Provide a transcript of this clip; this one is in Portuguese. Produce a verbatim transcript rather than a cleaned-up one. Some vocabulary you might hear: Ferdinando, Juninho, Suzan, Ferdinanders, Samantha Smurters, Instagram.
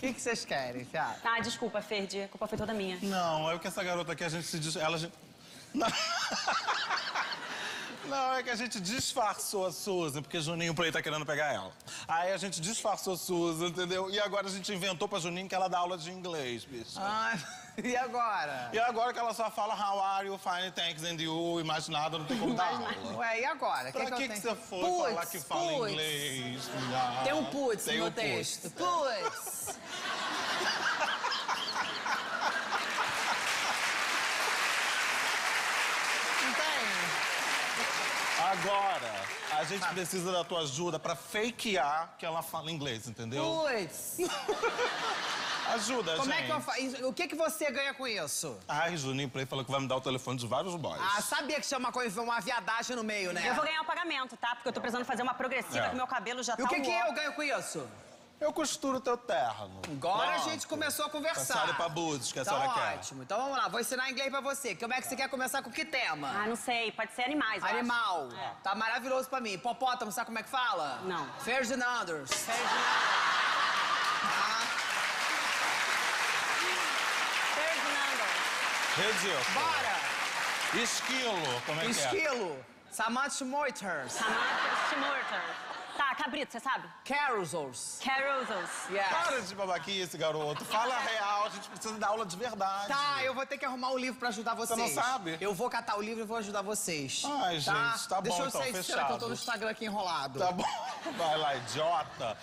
O que vocês que querem, fiado? Ah, desculpa, Ferdi. A culpa foi toda minha. Não, é o que essa garota aqui, a gente se diz... Ela... Não. Não, é que a gente disfarçou a Suzan, porque Juninho por aí tá querendo pegar ela. Aí a gente disfarçou a Suzan, entendeu? E agora a gente inventou pra Juninho que ela dá aula de inglês, bicho. Ah, e agora? E agora que ela só fala how are you, fine, thanks, and you, e mais nada, não tem como dar aula. Ué, e agora? Pra que, que, que, que você foi puts, falar que fala puts. Inglês? Ah, tem um putz no um texto. Putz! Agora, a gente precisa da tua ajuda pra fakear que ela fala inglês, entendeu? Puts! Ajuda, Como gente. Como é que eu O que, que você ganha com isso? Ai, Juninho, pra ele falou que vai me dar o telefone de vários boys. Ah, sabia que tinha uma, uma viadagem no meio, né? Eu vou ganhar o pagamento, tá? Porque eu tô precisando fazer uma progressiva é. que meu cabelo já e tá... E o que, que eu ganho com isso? Eu costuro teu terno. Agora Pronto. a gente começou a conversar. Passado pra Búzios, que a então, senhora ótimo. quer. Ótimo. Então vamos lá, vou ensinar inglês pra você. Como é que você quer começar com que tema? Ah, não sei. Pode ser animais, eu Animal. É. Tá maravilhoso pra mim. Hipopótamo, sabe como é que fala? Não. Ferdinanders. Ferdinanders. Ferdinanders. Bora. Esquilo, como é que é? Esquilo. Samantha Smurters. Samantha Smurters. Tá, cabrito, você sabe? Carousels. Carousels. Yes. Para de babaquinha esse garoto. Fala real, a gente precisa dar aula de verdade. Tá, eu vou ter que arrumar um livro pra ajudar vocês. Você não sabe? Eu vou catar o livro e vou ajudar vocês. Ai, tá? gente, tá Deixa bom, então, fechado. Deixa eu sair, que eu tô no Instagram aqui enrolado. Tá bom. Vai lá, idiota.